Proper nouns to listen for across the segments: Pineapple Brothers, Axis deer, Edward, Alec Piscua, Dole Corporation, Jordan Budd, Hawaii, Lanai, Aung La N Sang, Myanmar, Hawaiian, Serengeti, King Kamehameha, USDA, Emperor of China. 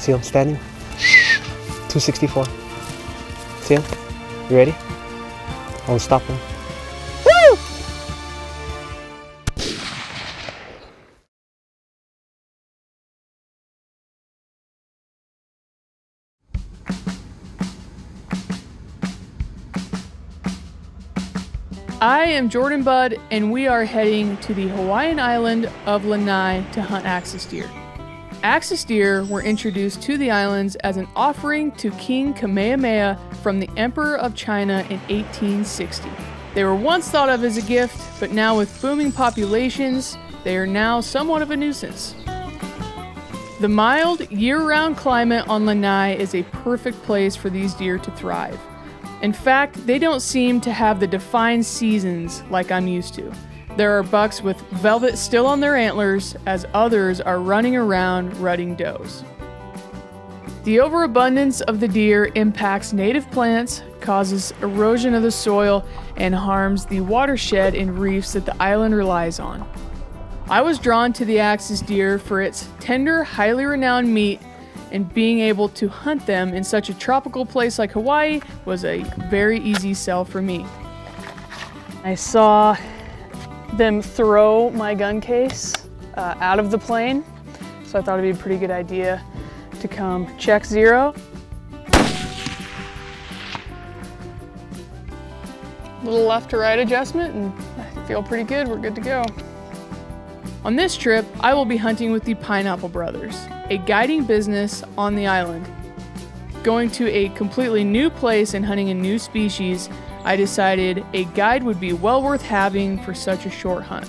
See him standing? 264. See him? You ready? I'll stop him. Woo! I am Jordan Budd, and we are heading to the Hawaiian island of Lanai to hunt axis deer. Axis deer were introduced to the islands as an offering to King Kamehameha from the Emperor of China in 1860. They were once thought of as a gift, but now with booming populations, they are now somewhat of a nuisance. The mild, year-round climate on Lanai is a perfect place for these deer to thrive. In fact, they don't seem to have the defined seasons like I'm used to. There are bucks with velvet still on their antlers, as others are running around rutting does. The overabundance of the deer impacts native plants, causes erosion of the soil, and harms the watershed and reefs that the island relies on. I was drawn to the axis deer for its tender, highly renowned meat, and being able to hunt them in such a tropical place like Hawaii was a very easy sell for me. I saw them throw my gun case out of the plane, so I thought it'd be a pretty good idea to come check zero. Little left to right adjustment, and I feel pretty good. We're good to go. On this trip, I will be hunting with the Pineapple Brothers, a guiding business on the island. Going to a completely new place and hunting a new species, I decided a guide would be well worth having for such a short hunt.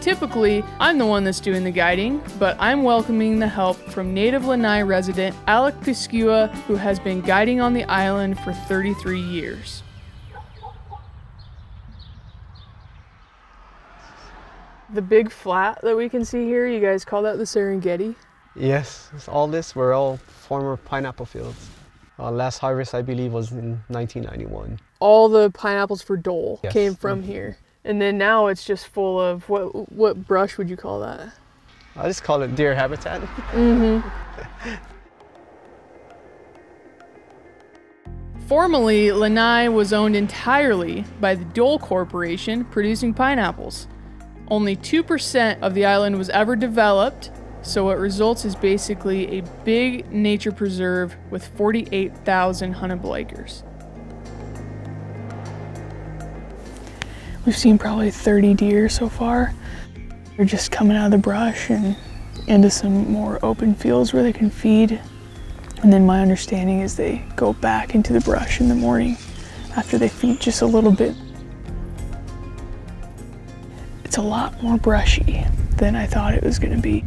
Typically, I'm the one that's doing the guiding, but I'm welcoming the help from native Lanai resident Alec Piscua, who has been guiding on the island for 33 years. The big flat that we can see here, you guys call that the Serengeti? Yes, were all former pineapple fields. Last harvest, I believe, was in 1991. All the pineapples for Dole came from here. And then now it's just full of, what brush would you call that? I just call it deer habitat. Formerly, Lanai was owned entirely by the Dole Corporation producing pineapples. Only 2% of the island was ever developed, so what results is basically a big nature preserve with 48,000 huntable acres. We've seen probably 30 deer so far. They're just coming out of the brush and into some more open fields where they can feed. And then my understanding is they go back into the brush in the morning after they feed just a little bit. It's a lot more brushy than I thought it was going to be.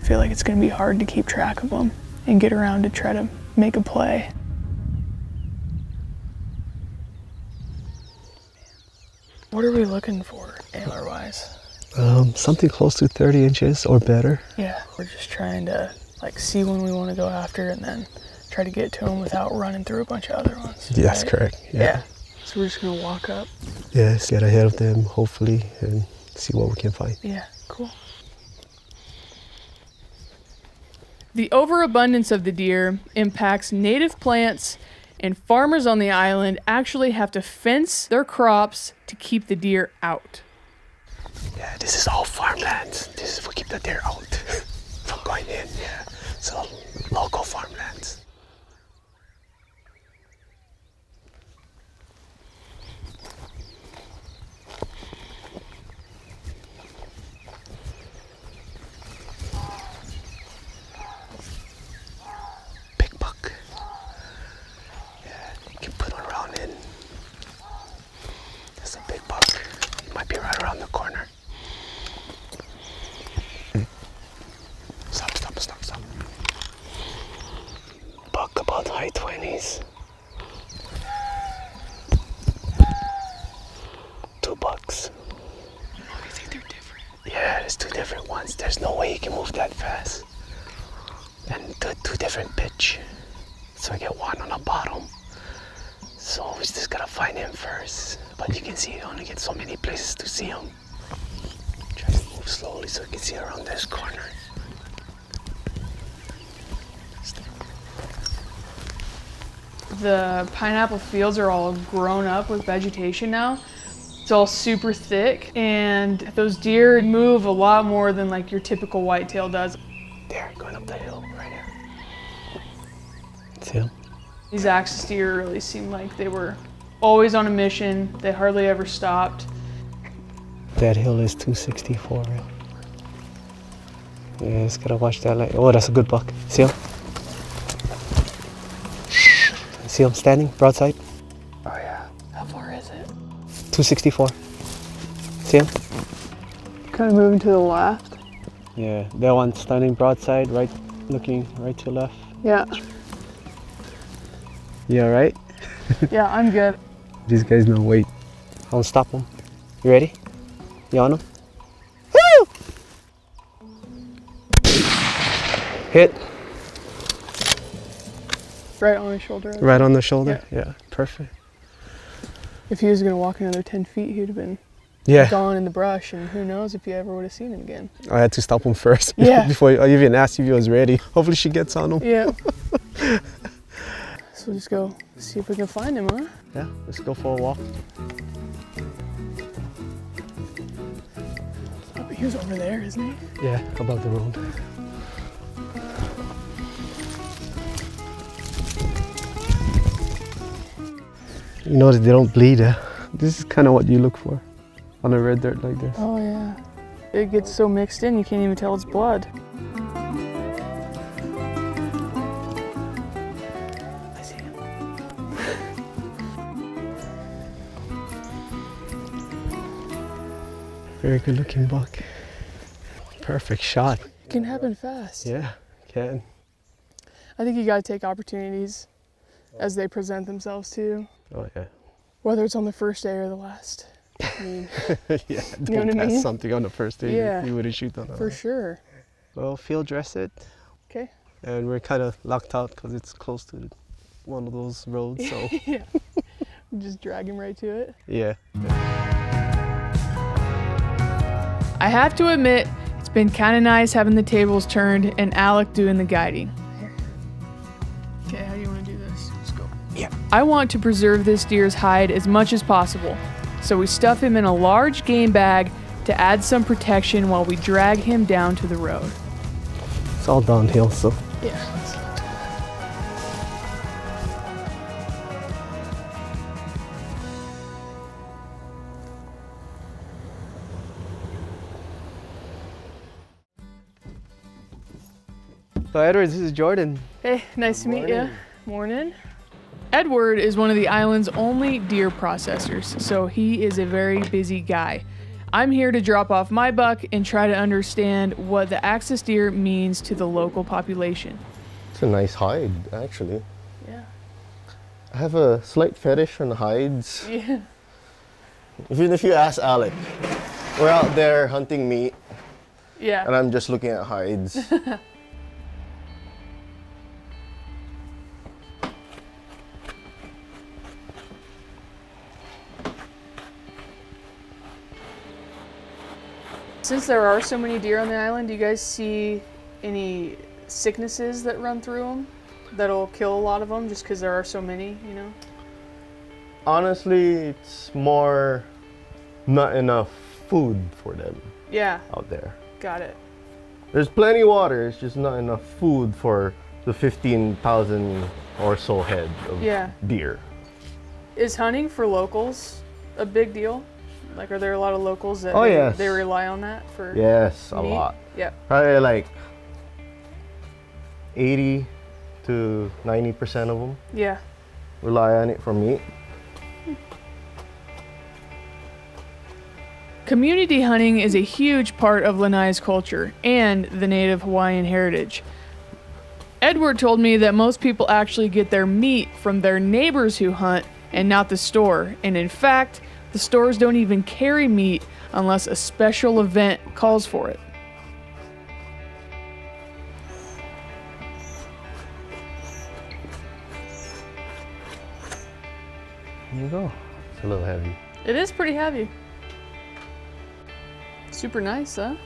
I feel like it's going to be hard to keep track of them and get around to try to make a play. What are we looking for, antler-wise? Something close to 30 inches or better. Yeah, we're just trying to like see when we want to go after and then try to get to them without running through a bunch of other ones. Yeah, right? That's correct. Yeah. So we're just going to walk up? Yes, get ahead of them, hopefully, and see what we can find. Yeah, cool. The overabundance of the deer impacts native plants, and farmers on the island actually have to fence their crops to keep the deer out. Yeah, this is all farmlands. This is for keep the deer out from going in, yeah. So, local farmlands. There's no way you can move that fast. And two different pitch. So I get one on the bottom. So we just gotta find him first. But you can see you only get so many places to see him. Try to move. move slowly so I can see around this corner. The pineapple fields are all grown up with vegetation now. It's all super thick, and those deer move a lot more than like your typical whitetail does. They're going up the hill right now. See? These Axis deer really seemed like they were always on a mission. They hardly ever stopped. That hill is 264. Right? Yeah, just gotta watch that light. Oh, that's a good buck. See him? See him standing broadside? Oh yeah. How far is it? 264. See him? Kind of moving to the left. Yeah, that one's standing broadside, right, looking right to left. Yeah. You alright? Yeah, I'm good. These guys know weight. I'll stop them. You ready? You on them? Woo! Hit. Right on the shoulder. Right on the shoulder? Yeah, yeah, perfect. If he was going to walk another 10 feet, he'd have been gone in the brush, and who knows if you ever would have seen him again. I had to stop him first before I even asked if he was ready. Hopefully she gets on him. Yeah. So we'll just go see if we can find him, huh? Yeah, let's go for a walk. Oh, he was over there, isn't he? Yeah, above the road. You notice they don't bleed. This is kind of what you look for on a red dirt like this. Oh yeah. It gets so mixed in you can't even tell it's blood. I see him. Very good looking buck. Perfect shot. It can happen fast. Yeah, it can. I think you gotta take opportunities as they present themselves to you. Oh yeah. Whether it's on the first day or the last. I mean, yeah, don't you know what I mean? Something on the first day you wouldn't shoot on. For sure. Well, field dress it. Okay. And we're kind of locked out because it's close to one of those roads, so. Yeah. Just drag him right to it. Yeah. I have to admit, it's been kind of nice having the tables turned and Alec doing the guiding. Okay, how do you want to do it? Yeah. I want to preserve this deer's hide as much as possible, so we stuff him in a large game bag to add some protection while we drag him down to the road. It's all downhill, so. Yeah. So Edward, this is Jordan. Hey, nice to meet you. Morning. Edward is one of the island's only deer processors, so he is a very busy guy. I'm here to drop off my buck and try to understand what the Axis deer means to the local population. It's a nice hide, actually. Yeah. I have a slight fetish on hides. Yeah. Even if you ask Alec, we're out there hunting meat. Yeah. And I'm just looking at hides. Since there are so many deer on the island, do you guys see any sicknesses that run through them that'll kill a lot of them just because there are so many, you know? Honestly, it's more not enough food for them out there. Got it. There's plenty of water, it's just not enough food for the 15,000 or so head of deer. Is hunting for locals a big deal? Like, are there a lot of locals that they rely on that for? Yes, a lot. Yeah. Probably like 80 to 90% of them. Yeah. Rely on it for meat. Community hunting is a huge part of Lanai's culture and the native Hawaiian heritage. Edward told me that most people actually get their meat from their neighbors who hunt and not the store. And in fact, the stores don't even carry meat unless a special event calls for it. There you go. It's a little heavy. It is pretty heavy. Super nice, huh?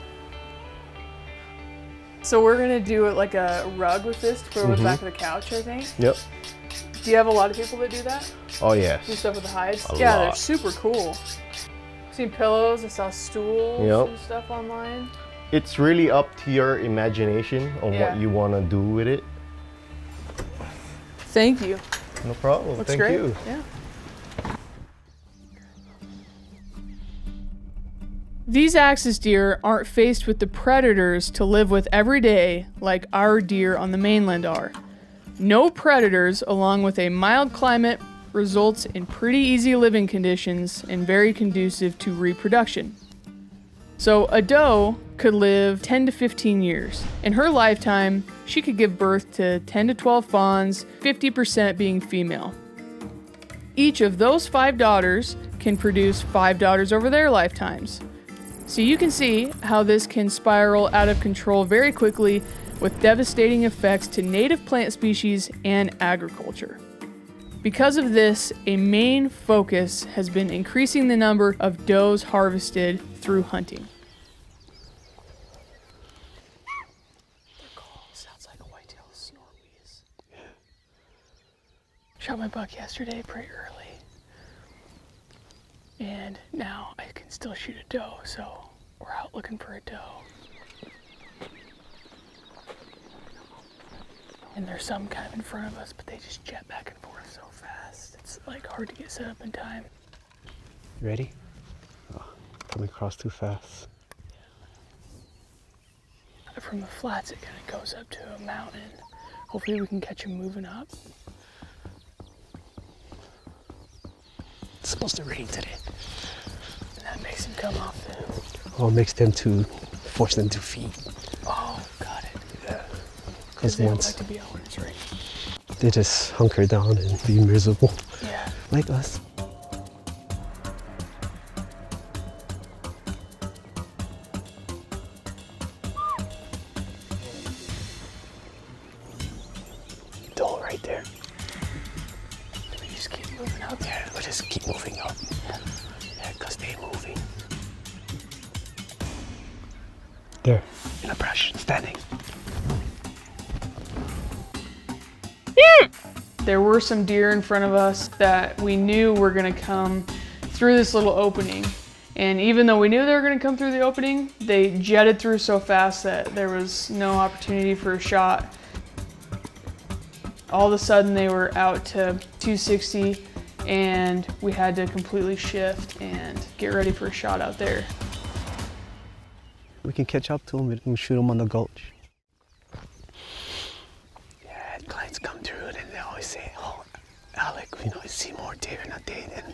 So we're gonna do like a rug with this to put over the back of the couch, I think. Yep. Do you have a lot of people that do that? Oh yeah. Do stuff with the hides? Yeah, they're super cool. I've seen pillows, I saw stools and stuff online. It's really up to your imagination on what you want to do with it. Thank you. No problem. Looks great. Thank you. Yeah. These axis deer aren't faced with the predators to live with every day like our deer on the mainland are. No predators, along with a mild climate, results in pretty easy living conditions and very conducive to reproduction. So a doe could live 10 to 15 years. In her lifetime, she could give birth to 10 to 12 fawns, 50% being female. Each of those 5 daughters can produce 5 daughters over their lifetimes. So you can see how this can spiral out of control very quickly with devastating effects to native plant species and agriculture. Because of this, a main focus has been increasing the number of does harvested through hunting. Their call sounds like a whitetail snore wheeze. Shot my buck yesterday pretty early. And now I can still shoot a doe, so we're out looking for a doe. And there's some kind of in front of us, but they just jet back and forth so fast. It's like hard to get set up in time. You ready? Oh, probably crossed too fast. Yeah. From the flats, it kind of goes up to a mountain. Hopefully we can catch him moving up. It's supposed to rain today. And that makes them come off them. Oh, it makes them to force them to feed. Oh, got it. Yeah. Because they once, don't like to be out when it's raining. They just hunker down and be miserable. Yeah. Like us. Dole right there. Yeah, we'll just keep moving up. Yeah, because they're moving. There. In a brush, standing. Yeah. There were some deer in front of us that we knew were going to come through this little opening. And even though we knew they were going to come through the opening, they jetted through so fast that there was no opportunity for a shot. All of a sudden they were out to 260 and we had to completely shift and get ready for a shot out there. We can catch up to him and shoot him on the gulch. Yeah, clients come through and they always say, oh, Alec, you know, I see more deer in a day than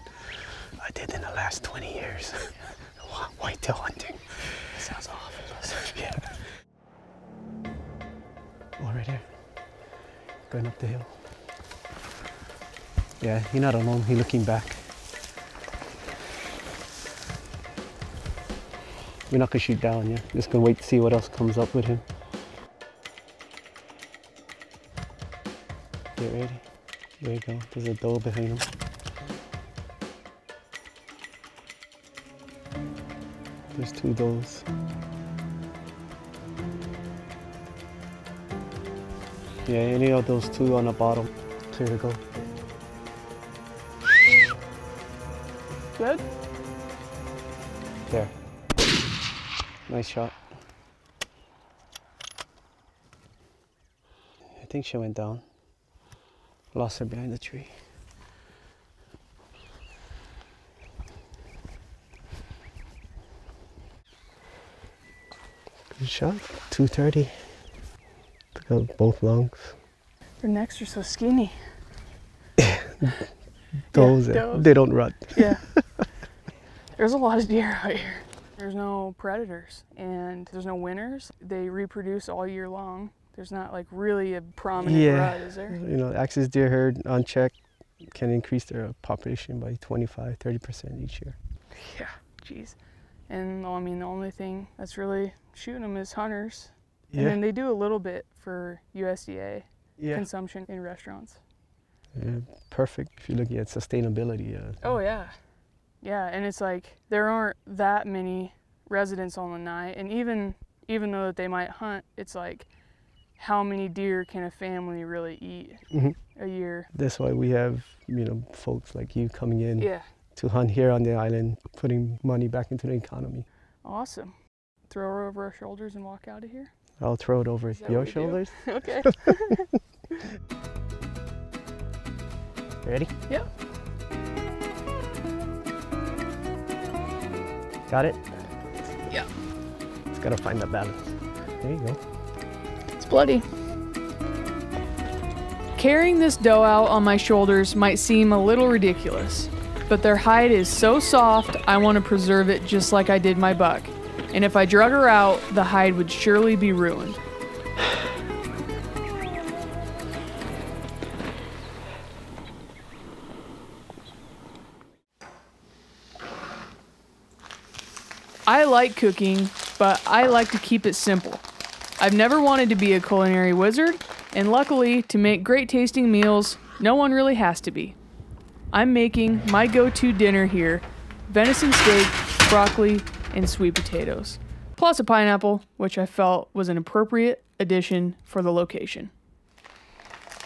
I did in the last 20 years. Whitetail hunting. That sounds awful. Yeah. Oh, right here. Going up the hill. Yeah, he's not alone, he's looking back. We're not gonna shoot down, yeah? Just gonna wait to see what else comes up with him. Get ready. There you go, there's a doe behind him. There's 2 does. Yeah, any of those 2 on the bottom, clear to go. Good. There. Nice shot. I think she went down. Lost her behind the tree. Good shot. 230. Took out both lungs. Their necks are so skinny. Those, yeah, they don't run. Yeah. There's a lot of deer out here. There's no predators and there's no winners. They reproduce all year long. There's not like really a prominent rut, is there? You know, axis deer herd unchecked can increase their population by 25, 30% each year. Yeah, jeez. And I mean, the only thing that's really shooting them is hunters. Yeah. And then they do a little bit for USDA consumption in restaurants. Yeah, perfect if you're looking at sustainability. Oh yeah, yeah, and it's like there aren't that many residents on Lanai, and even even though that they might hunt, it's like, how many deer can a family really eat a year? That's why we have, you know, folks like you coming in to hunt here on the island, putting money back into the economy. Awesome. Throw her over our shoulders and walk out of here? I'll throw it over your shoulders. Okay. Ready? Yep. Got it? Yeah. It's gotta find that balance. There you go. It's bloody. Carrying this doe out on my shoulders might seem a little ridiculous, but their hide is so soft, I want to preserve it just like I did my buck. And if I drug her out, the hide would surely be ruined. I like cooking, but I like to keep it simple. I've never wanted to be a culinary wizard, and luckily, to make great tasting meals, no one really has to be. I'm making my go-to dinner here, venison steak, broccoli, and sweet potatoes, plus a pineapple, which I felt was an appropriate addition for the location.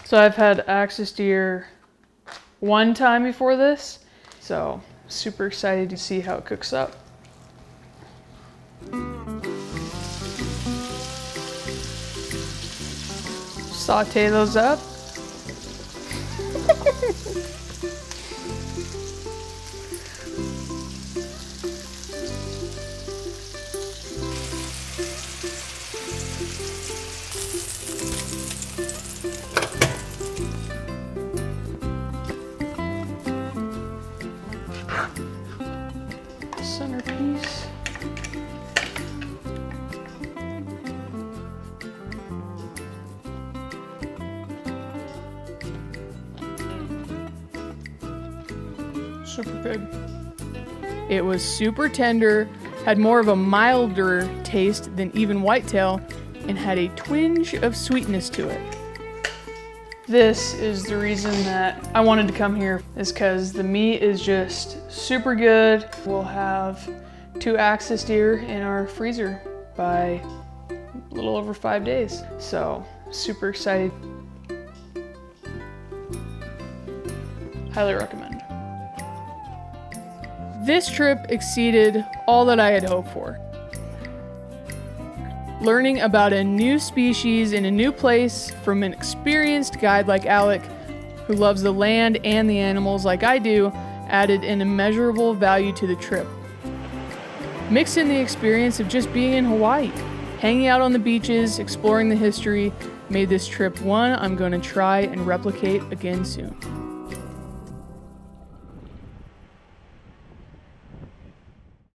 So I've had Axis deer one time before this, so super excited to see how it cooks up. Saute those up. Centerpiece. Super good. It was super tender, had more of a milder taste than even whitetail, and had a twinge of sweetness to it. This is the reason that I wanted to come here, is because the meat is just super good. We'll have 2 Axis deer in our freezer by a little over 5 days. So super excited. Highly recommend. This trip exceeded all that I had hoped for. Learning about a new species in a new place from an experienced guide like Alec, who loves the land and the animals like I do, added an immeasurable value to the trip. Mix in the experience of just being in Hawaii, hanging out on the beaches, exploring the history, made this trip one I'm going to try and replicate again soon.